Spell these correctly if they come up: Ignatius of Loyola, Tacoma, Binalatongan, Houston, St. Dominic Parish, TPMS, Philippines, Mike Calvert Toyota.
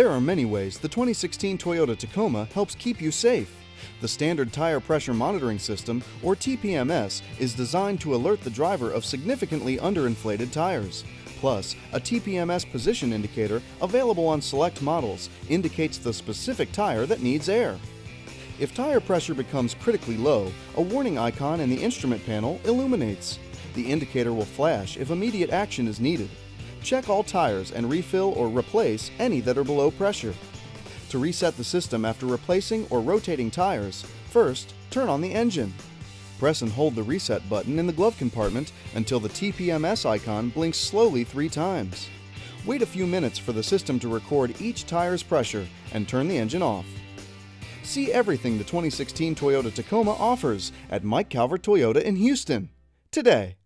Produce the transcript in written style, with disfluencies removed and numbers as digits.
There are many ways the 2016 Toyota Tacoma helps keep you safe. The Standard Tire Pressure Monitoring System, or TPMS, is designed to alert the driver of significantly underinflated tires. Plus, a TPMS position indicator available on select models indicates the specific tire that needs air. If tire pressure becomes critically low, a warning icon in the instrument panel illuminates. The indicator will flash if immediate action is needed. Check all tires and refill or replace any that are below pressure. To reset the system after replacing or rotating tires, first, turn on the engine. Press and hold the reset button in the glove compartment until the TPMS icon blinks slowly 3 times. Wait a few minutes for the system to record each tire's pressure and turn the engine off. See everything the 2016 Toyota Tacoma offers at Mike Calvert Toyota in Houston today.